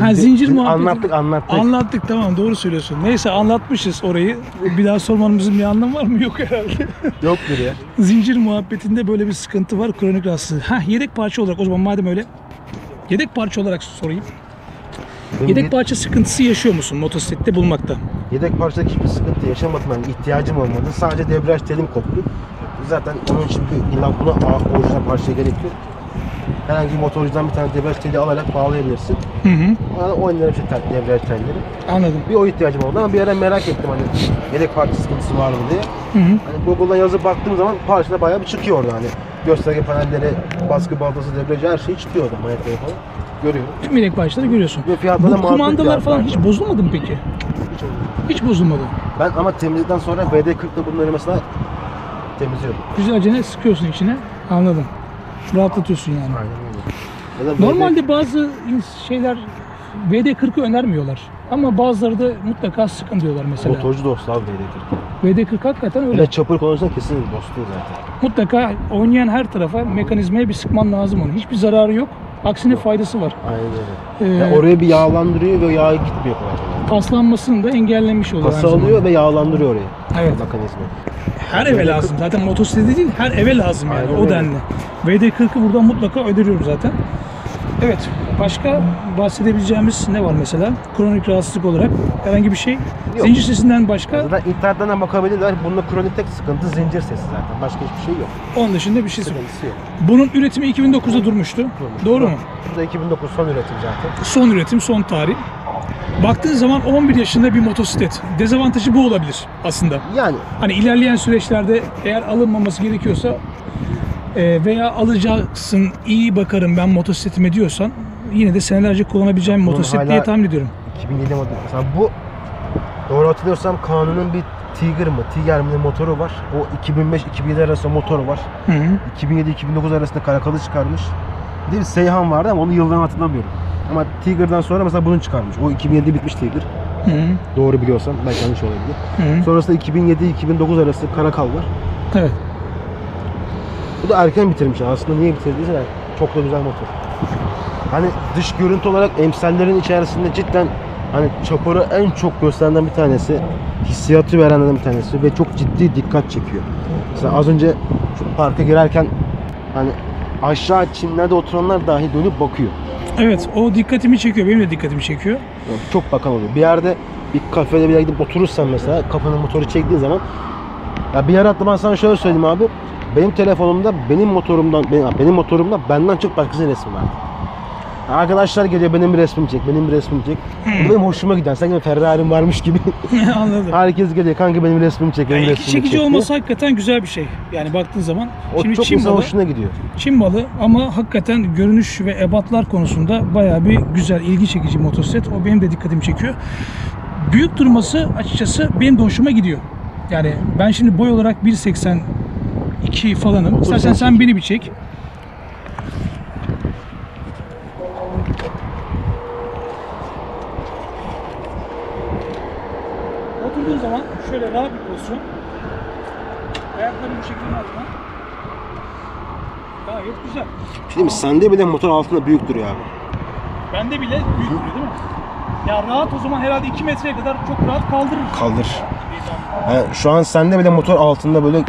Ha, zincir muhabbeti. Anlattık. Anlattık, tamam, doğru söylüyorsun. Neyse, anlatmışız orayı. Bir daha sormamızın bir anlamı var mı? Yok herhalde. Yoktur ya. Zincir muhabbetinde böyle bir sıkıntı var, kronik rahatsızlığı. Ha, yedek parça olarak o zaman, madem öyle. Yedek parça olarak sorayım. Yedek parça sıkıntısı yaşıyor musun motosiklette bulmakta? Yedek parçada hiçbir sıkıntı yaşamadım. Yani ihtiyacım olmadı. Sadece debriyaj telim koptu. Zaten onun için illa buna orijinal parça gerekiyor. Herhangi bir motorcudan bir tane debriyaj teli alarak bağlayabilirsin. Hı. Oynarım işte debriyaj telleri. Anladım. Bir o ihtiyacım oldu ama bir ara merak ettim hani yedek parça sıkıntısı var mı diye. Hı. Hani Google'da yazıp baktığım zaman parçada bayağı bir çıkıyor orada hani. Gösterge panelleri, baskı baltası, debriyaj, her şey çıkıyor orada, manyakları falan. Görüyorum. Tüm yedek parçaları görüyorsun. Bu kumandalar falan hiç bozulmadı mı peki? Hiç bozulmadı. Ben ama temizlikten sonra WD-40'la bunları mesela temizliyorum. Güzelce ne sıkıyorsun içine? Anladım. Rahatlatıyorsun yani. Aynen öyle. Normalde bazı şeyler WD-40'ı önermiyorlar. Ama bazıları da mutlaka sıkın diyorlar mesela. Motorcu dostu abi WD-40. WD-40 hakikaten öyle. Çapır konusunda kesin dostluğu zaten. Mutlaka oynayan her tarafa, mekanizmaya bir sıkman lazım onu. Hiçbir zararı yok. Aksine faydası var. Aynen öyle. Oraya bir yağlandırıyor ve yağ gitmiyor. Paslanmasını da engellemiş oluyor. Pası alıyor ve yağlandırıyor orayı. Evet. Mekanizmayı. Her eve lazım. Zaten motosiklete değil, her eve lazım yani. Aynen o denli. WD-40'ı buradan mutlaka öneriyorum zaten. Evet. Başka bahsedebileceğimiz ne var mesela? Kronik rahatsızlık olarak herhangi bir şey. Yok. Zincir sesinden başka? Zaten internetten bakabilirler. Bunda kronik tek sıkıntı zincir sesi zaten. Başka hiçbir şey yok. Onun dışında bir şey yok. Bunun üretimi 2009'da durmuştu. Doğru mu? Bu da 2009 son üretim zaten. Son üretim, son tarih. Baktığın zaman 11 yaşında bir motosiklet. Dezavantajı bu olabilir aslında. Yani. Hani ilerleyen süreçlerde eğer alınmaması gerekiyorsa veya alacaksın, iyi bakarım ben motosikletime diyorsan, yine de senelerce kullanabileceğim motosiklet diye tahmin ediyorum. 2007 model. Mesela bu, doğru hatırlıyorsam Kanun'un bir Tiger mi motoru var. O 2005-2007 arası motoru var. 2007-2009 arasında Caracal'ı çıkarmış. Bir de Seyhan vardı ama onu yıldan hatırlamıyorum. Ama Tiger'dan sonra mesela bunu çıkarmış. O 2007'de bitmiş Tiger. Doğru biliyorsam, belki yanlış olabilir. Sonrasında 2007-2009 arası Caracal var. Evet. Bu da erken bitirmiş aslında, niye bitirdiyse yani, çok da güzel motor. Hani dış görüntü olarak emsallerin içerisinde cidden hani çaparı en çok gösteren bir tanesi, hissiyatı veren bir tanesi ve çok ciddi dikkat çekiyor. Mesela az önce parka girerken hani aşağı çimlerde oturanlar dahi dönüp bakıyor. Evet, o dikkatimi çekiyor, benim de dikkatimi çekiyor. Çok bakan oluyor. Bir yerde, bir kafede bile gidip oturursan mesela, kafanın motoru çektiği zaman ya, bir yer attı, ben sana şöyle söyleyeyim abi. Benim telefonumda benim motorumda benden çok başkasının resmi var. Arkadaşlar geliyor, benim bir resmimi çek. Bu benim hoşuma giden, sanki Ferrari'm varmış gibi. Anladım. Herkes geliyor, kanka benim resmimi çek, benim resmimi çek. Çekici olması hakikaten güzel bir şey. Yani baktığın zaman. O şimdi çok Çin balı, hoşuna gidiyor. Çin balı ama hakikaten görünüş ve ebatlar konusunda bayağı bir güzel, ilgi çekici motosiklet. O benim de dikkatimi çekiyor. Büyük durması açıkçası benim de hoşuma gidiyor. Yani ben şimdi boy olarak 1.82 falanım. İstersen sen beni bir çek. Oturduğun zaman şöyle rahat bir pozisyon. Ayaklarını bu şekilde atma. Gayet güzel. Şimdi sende bile motor altında büyük duruyor abi. Bende bile büyük duruyor değil mi? Ya rahat o zaman herhalde 2 metreye kadar çok rahat kaldırır. Kaldırır. Yani şu an sende bile motor altında böyle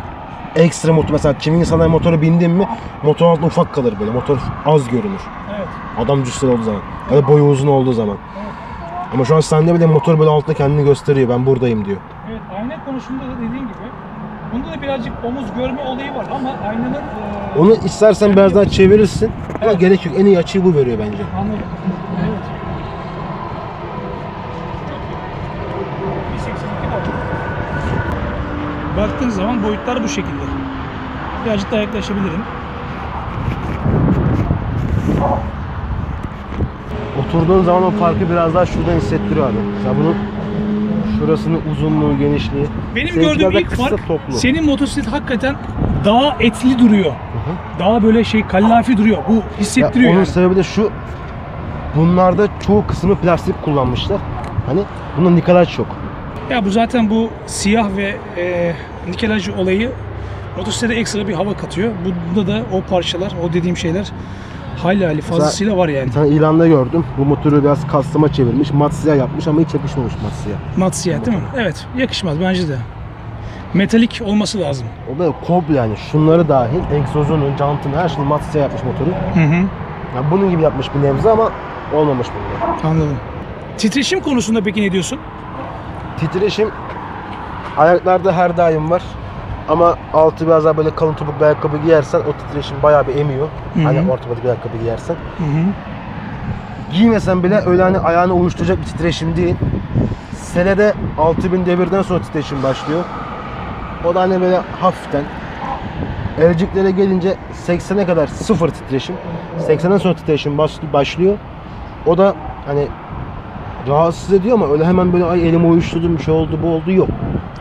ekstra motor, mesela kimin insanlar motora bindin mi motor altında ufak kalır böyle, motor az görünür. Evet. Adam cüsseli olduğu zaman ya da boyu uzun olduğu zaman. Evet. Ama şu an sende bile motor böyle altında kendini gösteriyor, ben buradayım diyor. Evet, ayna konusunda da dediğin gibi bunda da birazcık omuz görme olayı var ama aynanın... Onu istersen biraz daha çevirirsin, evet, ama gerek yok, en iyi açıyı bu veriyor bence. Anladım. Baktığınız zaman boyutlar bu şekilde. Birazcık daha yaklaşabilirim. Oturduğun zaman o farkı biraz daha şuradan hissettiriyor abi. Mesela bunun şurasının uzunluğu, genişliği. Benim gördüğüm ilk fark, senin motosiklet hakikaten daha etli duruyor. Hı-hı. Daha böyle şey, kallafi duruyor. Bu hissettiriyor. Ya onun sebebi de şu. Bunlarda çoğu kısmı plastik kullanmışlar. Hani bunda nikelaj yok. Ya bu zaten bu siyah ve nikelaj olayı motosiklete ekstra bir hava katıyor. Bunda da o parçalar, o dediğim şeyler hali fazlasıyla var yani. Bir tane ilanda gördüm. Bu motoru biraz kaslama çevirmiş, mat siyah yapmış ama hiç yakışmamış mat siyah. Mat siyah değil mi? Evet, yakışmaz bence de. Metalik olması lazım. O da komple yani, şunları dahil, egzozunu, jantını, her şeyi mat siyah yapmış motoru. Hı. Yani bunun gibi yapmış bir nebze ama olmamış bunlar. Anladım. Titreşim konusunda peki ne diyorsun? Titreşim ayaklarda her daim var ama altı biraz daha böyle kalın topuklu bir ayakkabı giyersen o titreşim bayağı bir emiyor. Hı -hı. Hani ortopedik bir ayakkabı giyersen. Hı -hı. Giymesen bile öyle hani ayağını uyuşturacak bir titreşim değil. Senede 6000 devirden sonra titreşim başlıyor. O da hani böyle hafiften. Elciklere gelince 80'e kadar sıfır titreşim. 80'den sonra titreşim başlıyor. O da hani rahatsız ediyor ama öyle hemen böyle ay elimi uyuşturdum, bir şey oldu, bu oldu, yok.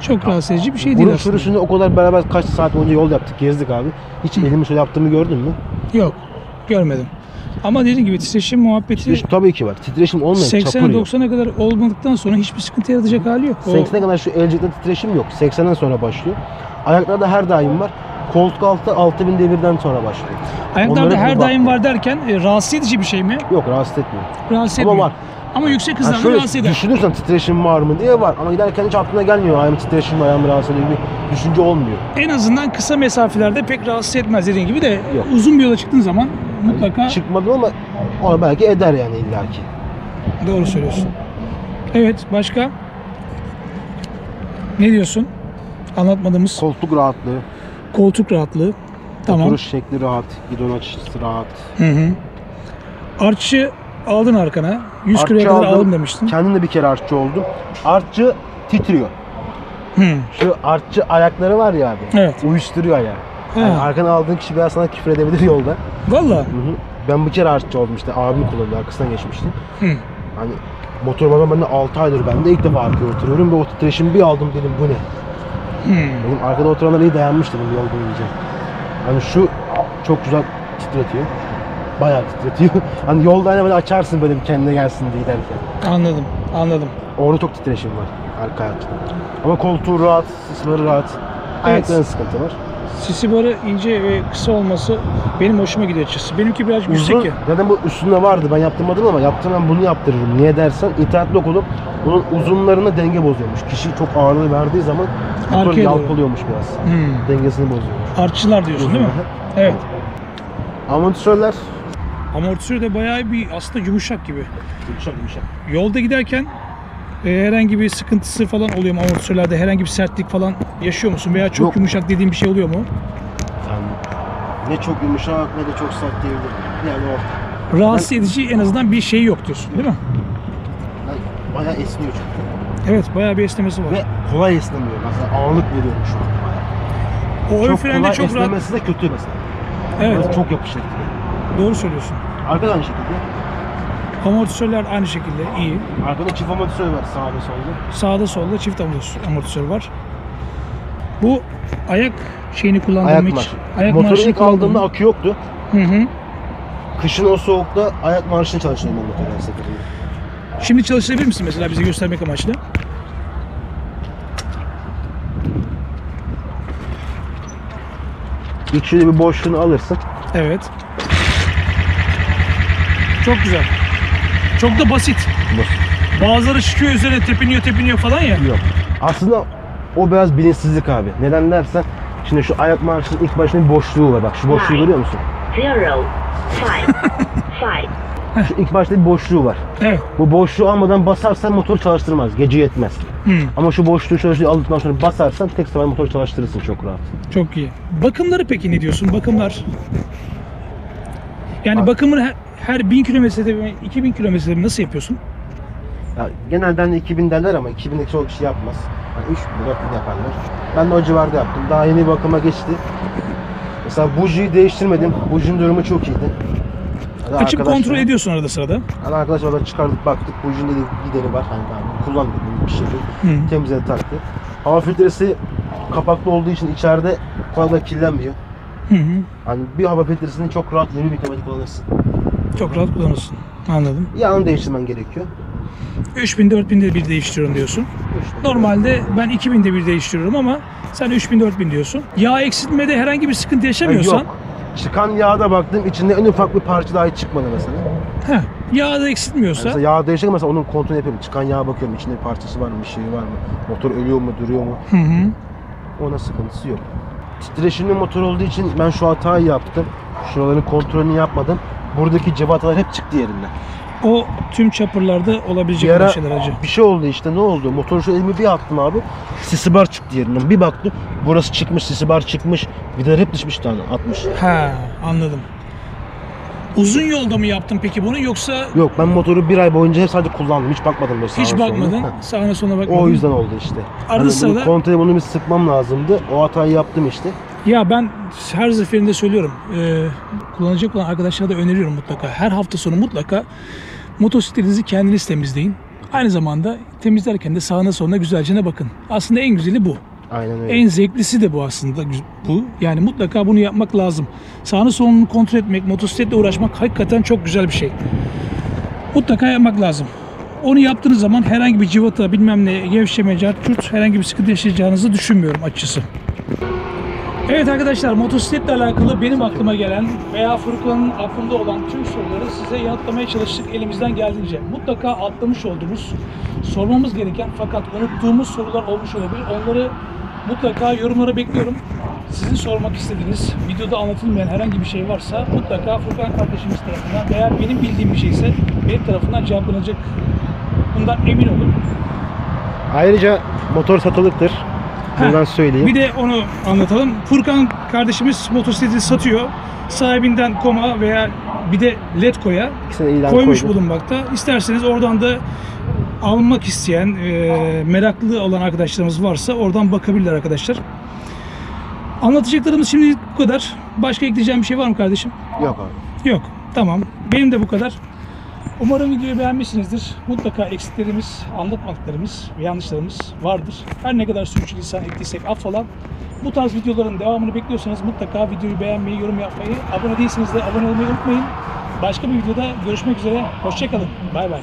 Çok rahatsız edici bir şey değil aslında. Bunun sürüsünde o kadar beraber kaç saat önce yol yaptık, gezdik abi. Hiç elimi şöyle yaptığımı gördün mü? Yok, görmedim. Ama dediğim gibi titreşim muhabbeti... Titreşim tabii ki var. Titreşim olmayan çapırıyor. 80-90'a kadar olmadıktan sonra hiçbir sıkıntı yaratacak hali yok. 80'e kadar şu elcikte titreşim yok. 80'den sonra başlıyor. Ayaklarda her daim var. Koltuk altı 6000 devirden sonra başlıyor. Ayaklarda her daim var derken rahatsız edici bir şey mi? Yok, rahatsız etmiyor. Rahatsız etmiyor. Ama var. Ama yüksek hızlarda yani rahatsız eder. Düşünürsen titreşim var mı diye var ama giderken hiç aklına gelmiyor. Ayağım titreşim, ayağım rahatsız ediyor gibi düşünce olmuyor. En azından kısa mesafelerde pek rahatsız etmez dediğin gibi de. Yok. Uzun bir yola çıktığın zaman mutlaka... Yani çıkmadım ama ona belki eder yani illaki. Doğru söylüyorsun. Evet, başka? Ne diyorsun? Anlatmadığımız... Koltuk rahatlığı. Koltuk rahatlığı. Tamam. Oturuş şekli rahat, gidon açısı rahat. Hı. Arçı aldın arkana. 100 kiloya kadar aldım demiştin. Kendim de bir kere artçı oldum. Artçı titriyor. Şu artçı ayakları var ya abi. Evet. Uyuşturuyor ayağı. Yani arkana aldığın kişi biraz sana küfür edebilir yolda. Valla. Ben bir kere artçı oldum işte. Abim kullandı, arkasından geçmiştim. Hani motor bana bende 6 aydır, ben de ilk defa arkaya oturuyorum ve o titreşimi bir aldım, dedim bu ne? Benim arkada oturanlar iyi dayanmıştı bu yol boyunca. Hani şu çok güzel titretiyor. Bayağı titretiyor. Hani yolda hani böyle açarsın böyle bir kendine gelsin diye giderken. Anladım, anladım. Orada çok titreşim var arka ayakta. Ama koltuğu rahat, sisleri rahat. Ayakların evet, sıkıntı var. Sisi böyle ince ve kısa olması benim hoşuma gidiyor açıkçası. Benimki birazcık yüksek ya. Zaten bu üstünde vardı, ben yaptırmadım ama yaptırmam bunu yaptırırım. Niye dersen internette okudum. Bunun uzunlarına denge bozuyormuş. Kişi çok ağırlığı verdiği zaman motor yalpalıyormuş biraz. Dengesini bozuyormuş. Artçılar diyorsun uzun, değil mi? Evet. Amortisörler. Amortisör de bayağı bir aslında yumuşak gibi. Yumuşak yumuşak. Yolda giderken herhangi bir sıkıntısı falan oluyor mu amortisörlerde? Herhangi bir sertlik falan yaşıyor musun? Veya çok yumuşak dediğin bir şey oluyor mu? Yani ne çok yumuşak ne de çok sert değildir. Yani orta. Rahatsız edici en azından bir şey yok diyorsun değil mi? Yani bayağı esniyor çünkü. Evet, bayağı bir esnemesi var. Ve kolay esnemiyor. Mesela ağırlık veriyorum şu an. O ön frende çok rahat. Esnemesi de kötü mesela. Evet. Mesela çok yapışık. Doğru söylüyorsun. Arkada aynı şekilde. Amortisörler aynı şekilde iyi. Arkada çift amortisör var sağda solda. Sağda solda çift amortisör var. Bu ayak şeyini kullandım hiç. Ayak marşı. Motoru ilk aldığımda akü yoktu. Hı. Kışın o soğukta ayak marşını çalıştırdım motoru. Şimdi çalıştırabilir misin mesela bize göstermek amaçlı? İlk şöyle bir boşluğunu alırsın. Evet. Çok güzel. Çok da basit. Bazıları çıkıyor üzerine tepiniyor falan ya. Yok. Aslında O biraz bilinçsizlik abi. Neden dersen, şimdi şu ayak marşının ilk başında bir boşluğu var. Bak şu boşluğu görüyor musun? Şu ilk başta bir boşluğu var. Evet. Bu boşluğu almadan basarsan motor çalıştırmaz. Gece yetmez. Ama şu boşluğu şöyle aldıktan sonra basarsan tek sefer motor çalıştırırsın çok rahat. Çok iyi. Bakımları peki ne diyorsun? Bakımlar. Yani bakımını her 1000 kilometrede mi, 2000 kilometrede mi nasıl yapıyorsun? Ya, genelden 2000 derler ama 2000'de çok kişi yapmaz. Yani 3-4 yaparlar. Ben de o civarda yaptım. Daha yeni bakıma geçti. Mesela bujiyi değiştirmedim. Bujinin durumu çok iyiydi. Yani açıp kontrol ediyorsun arada sırada. Yani arkadaşlar çıkardık baktık. Bujinin de gideri var. Hani tamam, kullandık bir şey. Temizledi taktı. Hava filtresi kapaklı olduğu için içeride fazla kirlenmiyor. Hani bir hava filtresini çok rahat 20.000 km kullanırsın. Çok rahat kullanırsın. Anladım. Yağını değiştirmen gerekiyor. 3000'de 4000'de bir değiştiriyorum diyorsun. Normalde ben 2000'de bir değiştiriyorum ama sen 3000-4000 diyorsun. Yağ eksiltmede herhangi bir sıkıntı yaşamıyorsan. Yok. Çıkan yağda baktım, içinde en ufak bir parça dahi çıkmadı mesela. Heh. Yağ da eksiltmiyorsa. Yani yağ değişecek mesela, onun kontrolünü yapıyorum. Çıkan yağa bakıyorum, içinde parçası var mı, bir şey var mı? Motor ölüyor mu, duruyor mu? Ona sıkıntısı yok. Titreşimli motor olduğu için ben şu hatayı yaptım. Şuraların kontrolünü yapmadım. Buradaki cıvatalar hep çıktı yerinden. O tüm çapırlarda olabilecek bir şeyler acı. Bir şey oldu işte, ne oldu? Motoru şu elimi bir attım abi. Sisi bar çıktı yerinden. Bir baktım burası çıkmış, sisi bar çıkmış. Bir de hep düşmüş tane atmış. He, anladım. Uzun yolda mı yaptın peki bunu yoksa? Yok, ben motoru bir ay boyunca hep sadece kullandım. Hiç bakmadım böyle sağa sola. Hiç bakmadın. Sağına sola bakmadın. O yüzden oldu işte. Arada sırada kontrolü bunu bir sıkmam lazımdı. O hatayı yaptım işte. Ya ben her seferinde söylüyorum, kullanacak olan arkadaşlara da öneriyorum mutlaka. Her hafta sonu mutlaka motosikletinizi kendiniz temizleyin. Aynı zamanda temizlerken de sağına soluna güzelce bakın. Aslında en güzeli bu. Aynen öyle. En zevklisi de bu aslında bu. Yani mutlaka bunu yapmak lazım. Sağını solunu kontrol etmek, motosikletle uğraşmak hakikaten çok güzel bir şey. Mutlaka yapmak lazım. Onu yaptığınız zaman herhangi bir cıvata, bilmem ne, gevşeme, cart, herhangi bir sıkıntı yaşayacağınızı düşünmüyorum açıkçası. Evet arkadaşlar, motosikletle alakalı benim aklıma gelen veya Furkan'ın aklında olan tüm soruları size yanıtlamaya çalıştık elimizden geldiğince. Mutlaka atlamış olduğumuz, sormamız gereken fakat unuttuğumuz sorular olmuş olabilir. Onları mutlaka yorumlara bekliyorum. Sizin sormak istediğiniz, videoda anlatılmayan herhangi bir şey varsa mutlaka Furkan kardeşimiz tarafından veya benim bildiğim bir şeyse benim tarafından cevaplanacak. Bundan emin olun. Ayrıca motor satılıktır. Buradan söyleyeyim. Bir de onu anlatalım. Furkan kardeşimiz motosikleti satıyor. Sahibinden Koma veya bir de Letko'ya koymuş bulunmakta. İsterseniz oradan da almak isteyen, meraklı olan arkadaşlarımız varsa oradan bakabilirler arkadaşlar. Anlatacaklarımız şimdi bu kadar. Başka ekleyeceğim bir şey var mı kardeşim? Yok abi. Yok. Tamam. Benim de bu kadar. Umarım videoyu beğenmişsinizdir. Mutlaka eksiklerimiz, anlatmadıklarımız ve yanlışlarımız vardır. Her ne kadar sürçülisan ettiysek affola. Bu tarz videoların devamını bekliyorsanız mutlaka videoyu beğenmeyi, yorum yapmayı, abone değilseniz de abone olmayı unutmayın. Başka bir videoda görüşmek üzere. Hoşça kalın. Bay bay.